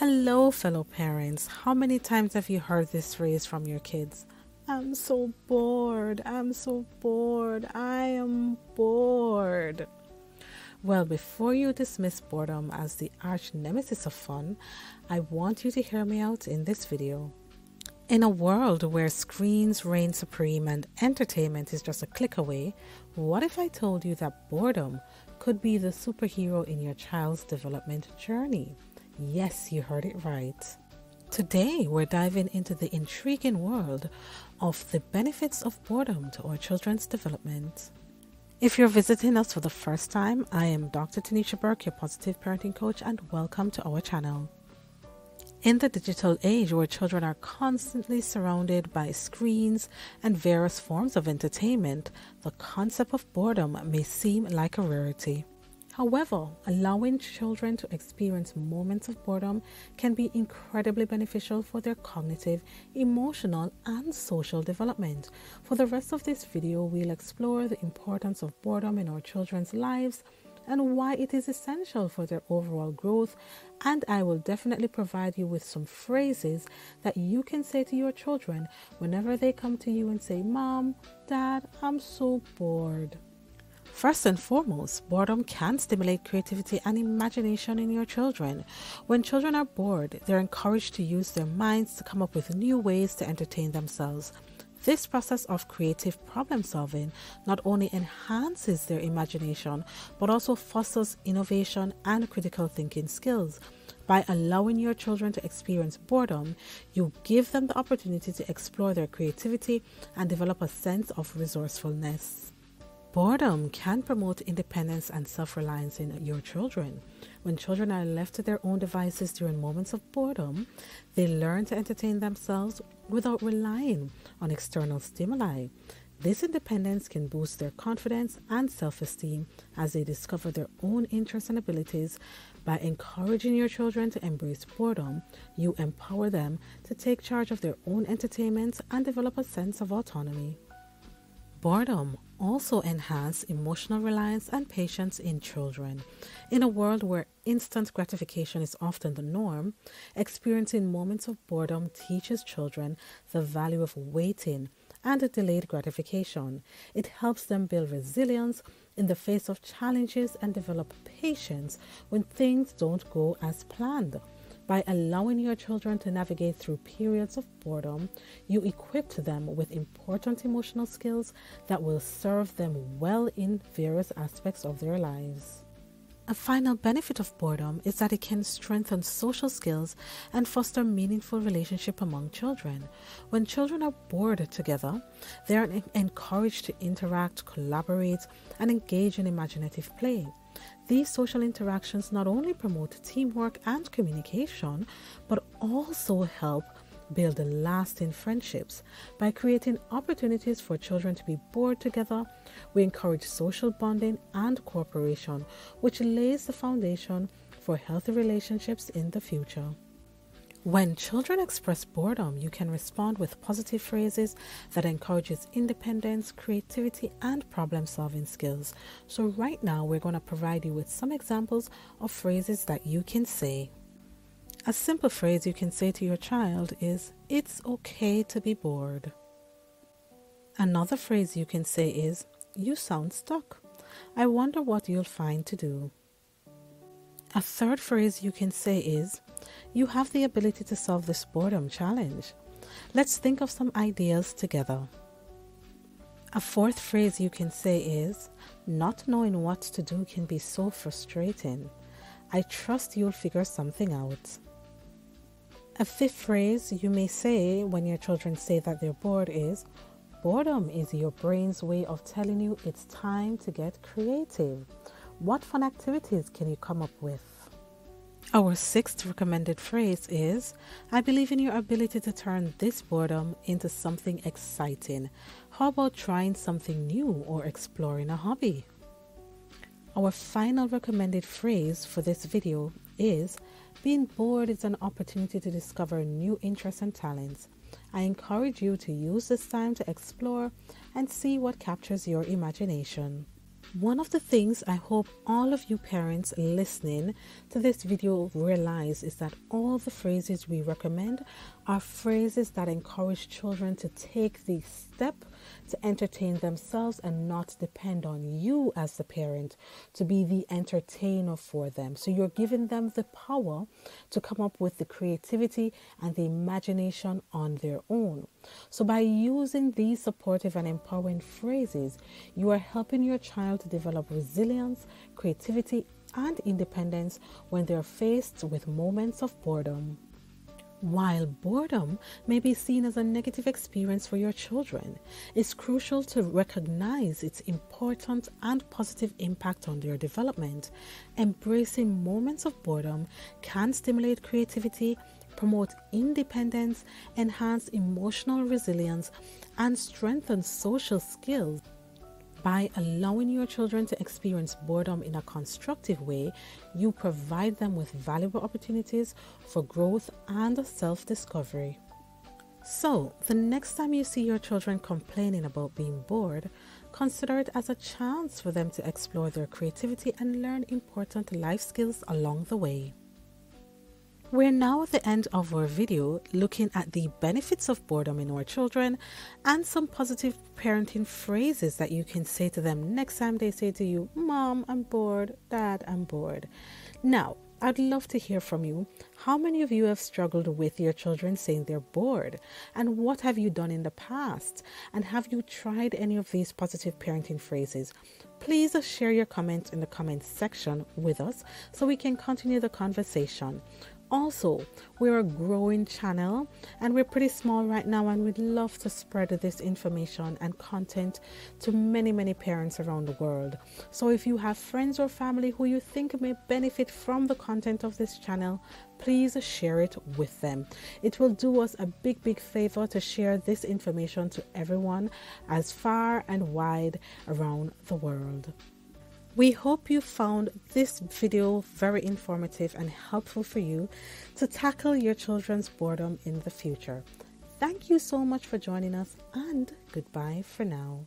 Hello, fellow parents. How many times have you heard this phrase from your kids? I'm so bored. I'm so bored. I am bored. Well, before you dismiss boredom as the arch nemesis of fun, I want you to hear me out in this video. In a world where screens reign supreme and entertainment is just a click away, what if I told you that boredom could be the superhero in your child's development journey? Yes, you heard it right. Today, we're diving into the intriguing world of the benefits of boredom to our children's development. If you're visiting us for the first time, I am Dr. Taniesha Burke, your positive parenting coach, and welcome to our channel. In the digital age where children are constantly surrounded by screens and various forms of entertainment, the concept of boredom may seem like a rarity. However, allowing children to experience moments of boredom can be incredibly beneficial for their cognitive, emotional, and social development. For the rest of this video, we'll explore the importance of boredom in our children's lives and why it is essential for their overall growth, and I will definitely provide you with some phrases that you can say to your children whenever they come to you and say, "Mom, Dad, I'm so bored." First and foremost, boredom can stimulate creativity and imagination in your children. When children are bored, they're encouraged to use their minds to come up with new ways to entertain themselves. This process of creative problem solving not only enhances their imagination, but also fosters innovation and critical thinking skills. By allowing your children to experience boredom, you give them the opportunity to explore their creativity and develop a sense of resourcefulness. Boredom can promote independence and self-reliance in your children. When children are left to their own devices during moments of boredom, they learn to entertain themselves without relying on external stimuli. This independence can boost their confidence and self-esteem as they discover their own interests and abilities. By encouraging your children to embrace boredom, you empower them to take charge of their own entertainment and develop a sense of autonomy. Boredom also enhances emotional reliance and patience in children. In a world where instant gratification is often the norm, experiencing moments of boredom teaches children the value of waiting and delayed gratification. It helps them build resilience in the face of challenges and develop patience when things don't go as planned. By allowing your children to navigate through periods of boredom, you equip them with important emotional skills that will serve them well in various aspects of their lives. A final benefit of boredom is that it can strengthen social skills and foster meaningful relationships among children. When children are bored together, they are encouraged to interact, collaborate, and engage in imaginative play. These social interactions not only promote teamwork and communication, but also help build lasting friendships. By creating opportunities for children to be bored together, we encourage social bonding and cooperation, which lays the foundation for healthy relationships in the future. When children express boredom, you can respond with positive phrases that encourages independence, creativity, and problem-solving skills. So right now, we're going to provide you with some examples of phrases that you can say. A simple phrase you can say to your child is, "It's okay to be bored." Another phrase you can say is, "You sound stuck. I wonder what you'll find to do." A third phrase you can say is, "You have the ability to solve this boredom challenge. Let's think of some ideas together." A fourth phrase you can say is, "Not knowing what to do can be so frustrating. I trust you'll figure something out." A fifth phrase you may say when your children say that they're bored is, "Boredom is your brain's way of telling you it's time to get creative. What fun activities can you come up with?" Our sixth recommended phrase is, "I believe in your ability to turn this boredom into something exciting. How about trying something new or exploring a hobby?" Our final recommended phrase for this video is, "Being bored is an opportunity to discover new interests and talents. I encourage you to use this time to explore and see what captures your imagination." One of the things I hope all of you parents listening to this video realize is that all the phrases we recommend are phrases that encourage children to take the step to entertain themselves and not depend on you as the parent to be the entertainer for them. So you're giving them the power to come up with the creativity and the imagination on their own. So by using these supportive and empowering phrases, you are helping your child to develop resilience, creativity, and independence when they're faced with moments of boredom. While boredom may be seen as a negative experience for your children, it's crucial to recognize its important and positive impact on their development. Embracing moments of boredom can stimulate creativity, promote independence, enhance emotional resilience, and strengthen social skills. By allowing your children to experience boredom in a constructive way, you provide them with valuable opportunities for growth and self-discovery. So, the next time you see your children complaining about being bored, consider it as a chance for them to explore their creativity and learn important life skills along the way. We're now at the end of our video looking at the benefits of boredom in our children and some positive parenting phrases that you can say to them next time they say to you, "Mom, I'm bored. Dad, I'm bored." Now, I'd love to hear from you. How many of you have struggled with your children saying they're bored? And what have you done in the past? And have you tried any of these positive parenting phrases? Please share your comments in the comments section with us so we can continue the conversation. Also, we're a growing channel and we're pretty small right now, and we'd love to spread this information and content to many, many parents around the world. So if you have friends or family who you think may benefit from the content of this channel, please share it with them. It will do us a big, big favor to share this information to everyone as far and wide around the world. We hope you found this video very informative and helpful for you to tackle your children's boredom in the future. Thank you so much for joining us, and goodbye for now.